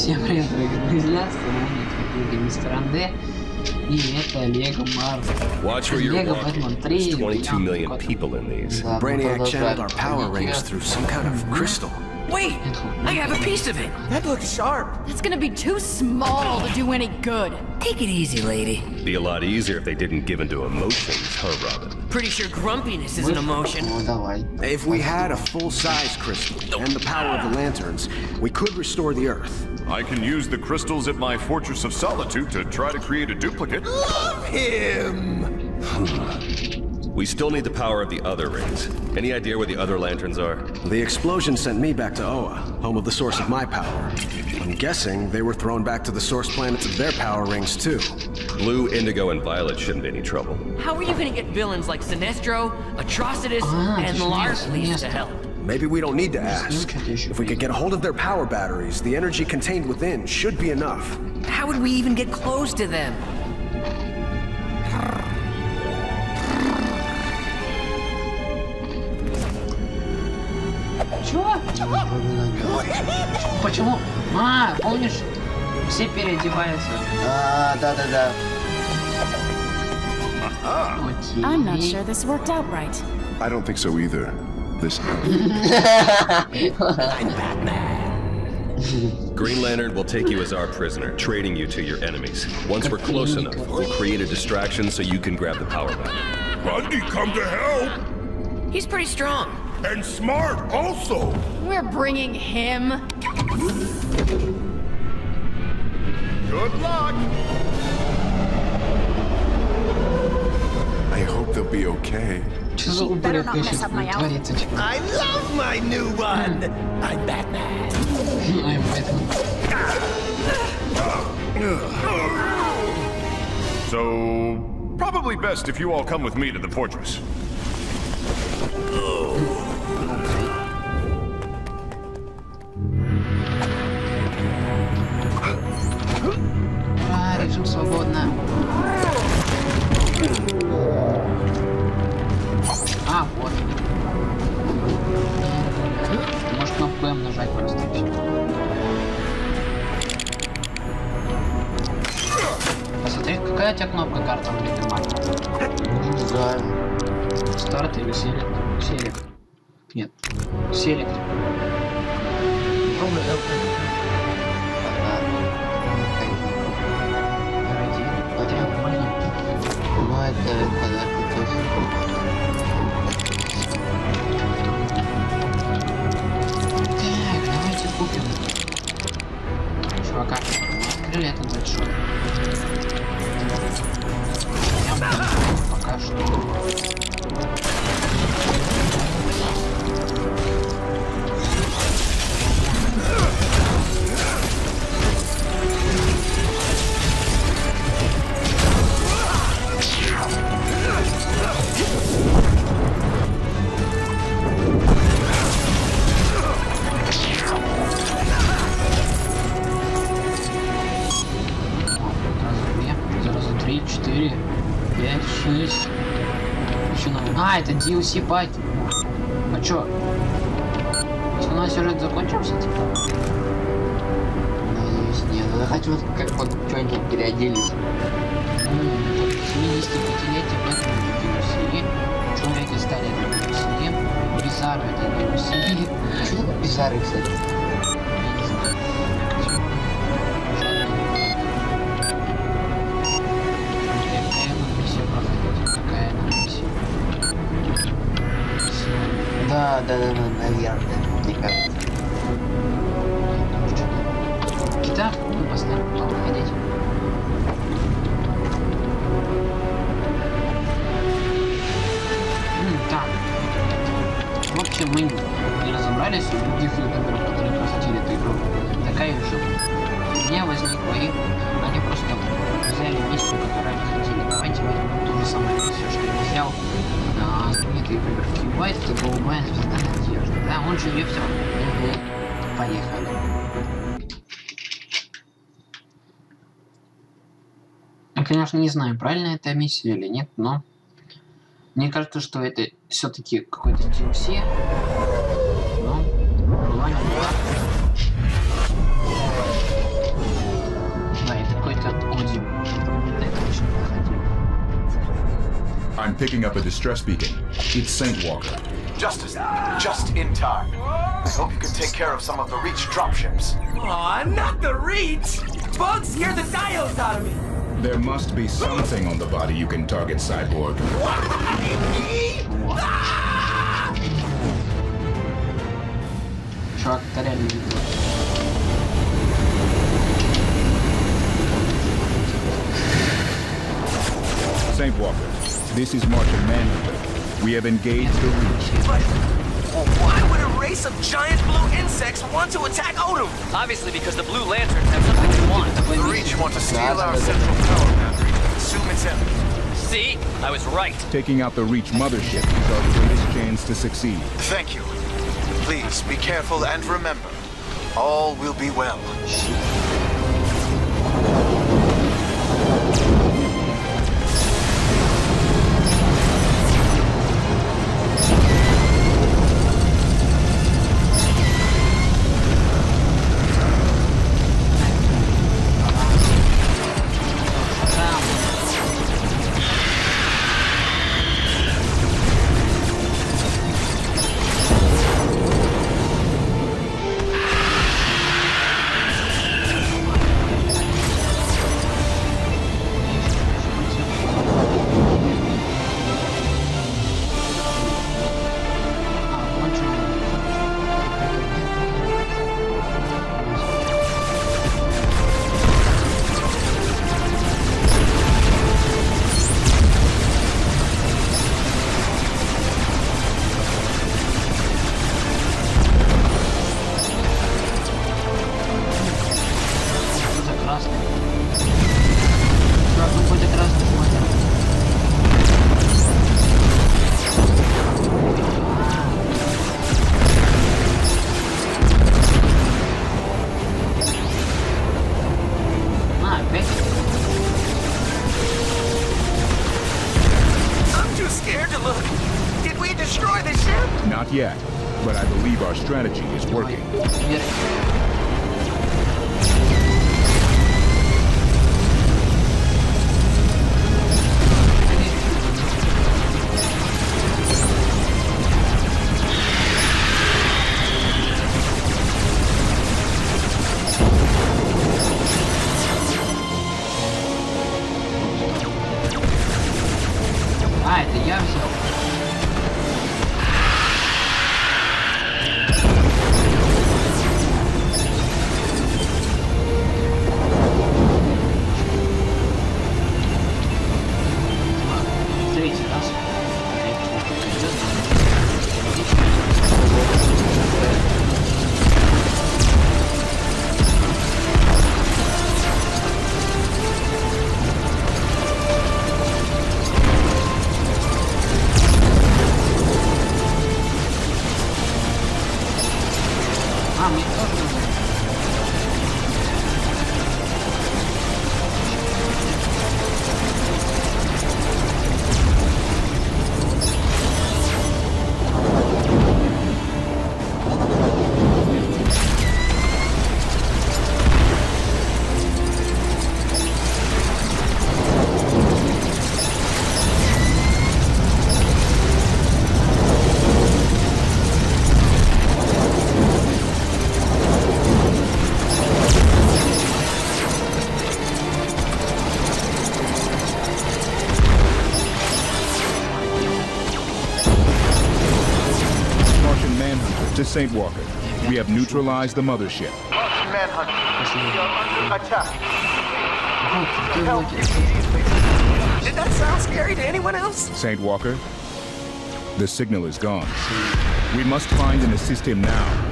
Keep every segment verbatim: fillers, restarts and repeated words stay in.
Всем привет, дорогие друзья, с вами мистер Анде, и это Лего Марс. Лего Бэтмен три. Brainiac channeled our power rings through some kind of crystal. Wait, I have a piece of it. That looks sharp. That's gonna be too small to do any good. Take it easy, lady. Be a lot easier if they didn't give into emotions, huh, Robin? Pretty sure grumpiness is an emotion. If we had a full-size crystal and the power of the lanterns, we could restore the Earth. I can use the crystals at my Fortress of Solitude to try to create a duplicate. Love him! We still need the power of the other rings. Any idea where the other lanterns are? The explosion sent me back to Oa, home of the source of my power. I'm guessing they were thrown back to the source planets of their power rings too. Blue, Indigo, and Violet shouldn't be any trouble. How are you gonna get villains like Sinestro, Atrocitus, ah, and Larfleeze to help? Maybe we don't need to ask. If we could get a hold of their power batteries, the energy contained within should be enough. How would we even get close to them? Чего? Почему? А, помнишь? Все переодеваются. А, да-да-да. I'm not sure this worked out right. I don't think so either. This I'm Batman. Green Lantern will take you as our prisoner, trading you to your enemies. Once we're close enough, we'll create a distraction so you can grab the power back. Bundy, come to help! He's pretty strong. And smart, also! We're bringing him. Good luck! I hope they'll be okay. She better not mess up my outfit. I love my new one! I'm Batman. I'm Batman. So, probably best if you all come with me to the fortress. Oh. Какая у тебя кнопка карта внутри? Не знаю. Старт или селект? Селект. Нет. Селект. Так, давайте купим. Чувака, открыли этот большой. Пока что. А, это ди эл си пати. А чё? Основной сюжет закончился, типа? Надеюсь, нет. Надо хоть вот как вот что-нибудь переоделись. семидесятипятилетие Бэтмена ди эл си. Человеки стали это ди эл си. Бизарро это ди эл си. Чё такое Бизарро, кстати? Я не знаю. Да, да, да, да, наверное, мне кажется. Кита, мы поставим, потом выходить. Так. В общем, мы не разобрались у других ютуберов, которые посетили эту игру. Такая же у меня возникла, и они просто взяли миссию, которую они хотели. Давайте возьмем ту же самую миссию, что я взял. Знаменитые выборки Уайт, это голубая звезда надежды. Да, он же ее все. Поехали. Я, конечно, не знаю, правильно это миссия или нет, но мне кажется, что это все-таки какой-то ди эл си. Но, была не была. picking up a distress beacon. It's Saint Walker. Justice, just in time. I hope you can take care of some of the Reach dropships. Aw, not the Reach! Bugs scared the dials out of me! There must be something on the body you can target, Cyborg. Truck that enemy. Saint Walker, this is Martian Manhunter. We have engaged the Reach. But well, why would a race of giant blue insects want to attack Odom? Obviously because the Blue Lanterns have something they want. The Reach want to steal our central power boundary. Assume it's him. See? I was right. Taking out the Reach mothership is our greatest chance to succeed. Thank you. Please be careful and remember, all will be well. Yet, but I believe our strategy is working. Alright, the Yamso. To Saint Walker. We have neutralized the mothership. Martian Manhunter, we are under attack. Help immediately. Did that sound scary to anyone else? Saint Walker, the signal is gone. We must find and assist him now.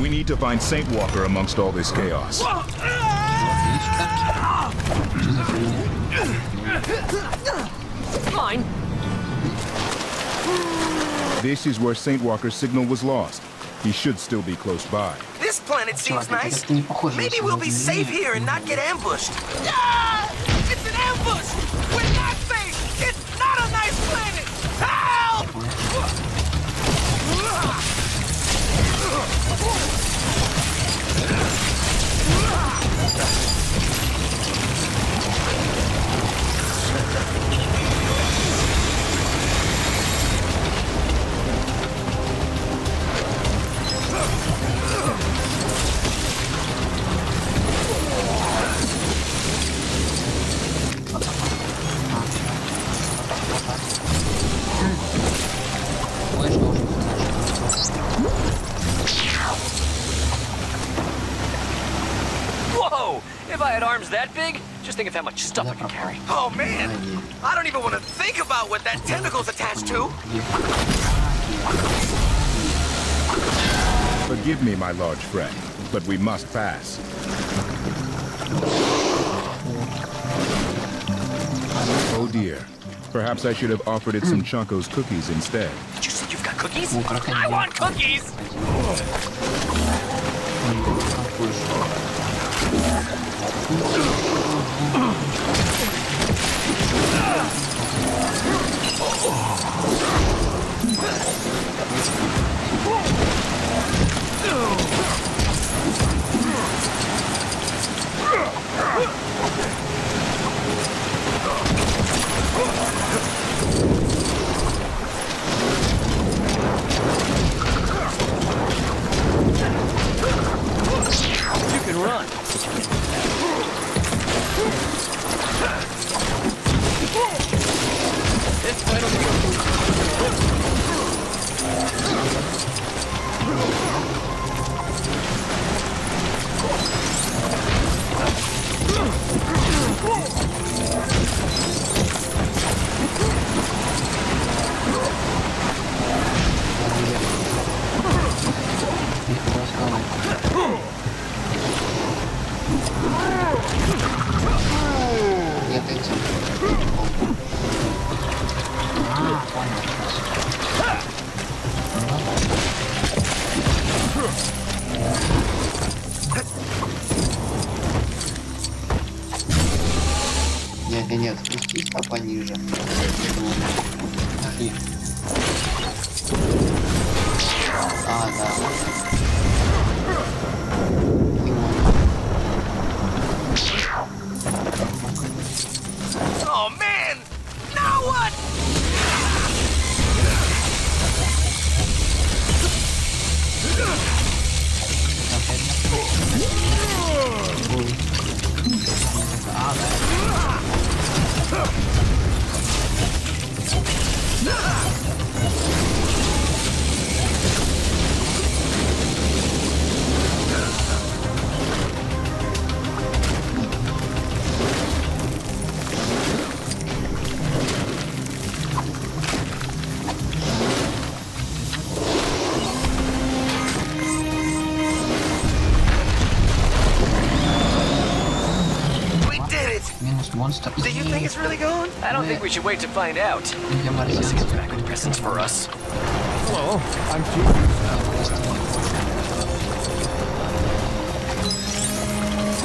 We need to find Saint Walker amongst all this chaos. Mine. This is where Saint Walker's signal was lost. He should still be close by. This planet seems nice. Maybe we'll be safe here and not get ambushed. Ah! It's an ambush! We're not safe! It's not a nice planet! Help! Whoa! If I had arms that big, just think of how much stuff I could carry. Oh man! I don't even want to think about what that tentacle's attached to! Forgive me, my large friend, but we must pass. Oh dear. Perhaps I should have offered it some Choco's cookies instead. Did you say you've got cookies? I want cookies! You can run. This fight will be Нет, нет, нет, спустись пониже. А, да. Oh man! Now what? Do you think it's really going? I don't think we should wait to find out. Unless he comes back with presents for us. Hello, I'm Justice.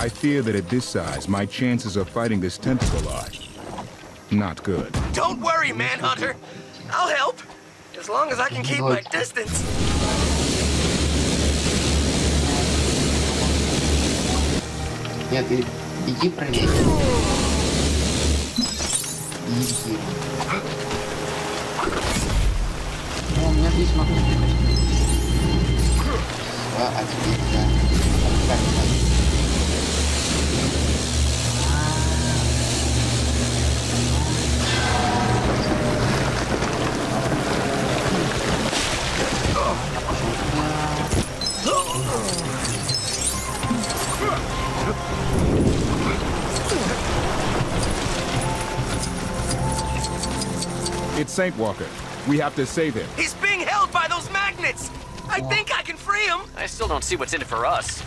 I fear that at this size, my chances of fighting this tentacle are not good. Don't worry, Manhunter. I'll help, as long as I can keep my distance. Нет, иди проверь. Иди. О, у меня здесь могу. А, отлично. Отлично. It's Saint Walker. We have to save him. He's being held by those magnets! I think I can free him! I still don't see what's in it for us.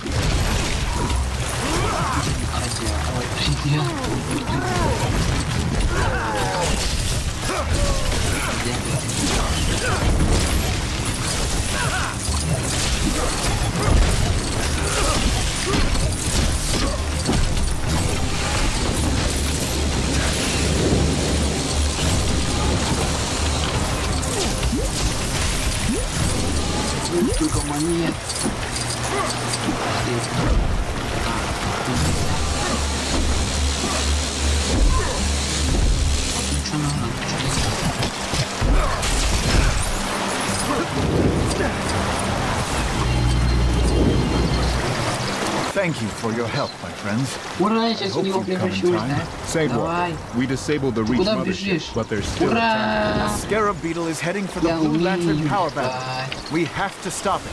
Thank you for your help, my friends. I hope you come in time. Cyborg, we disabled the Reach mothership, but there's still time. The Scarab Beetle is heading for the Blue Lantern power battle. We have to stop it.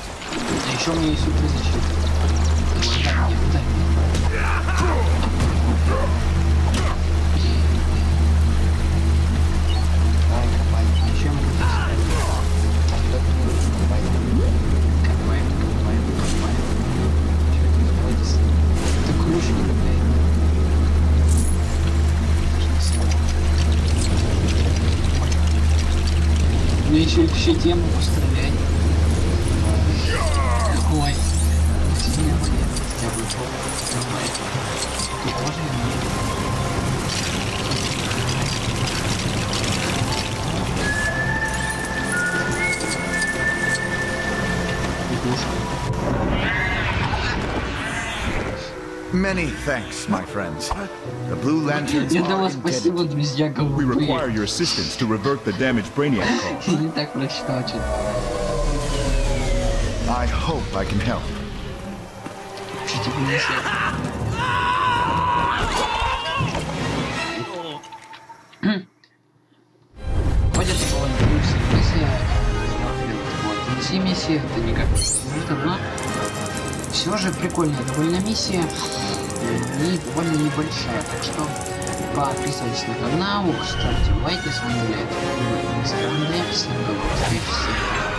Еще и к щите могу стрелять. Какой? Many thanks, my friends. The Blue Lanterns are indebted. We require your assistance to revert the damaged Brainiac caused. I hope I can help. Все же прикольная довольно миссия и довольно небольшая, так что подписывайтесь на канал, ставьте лайки, с вами я, это был Всем удачи, всем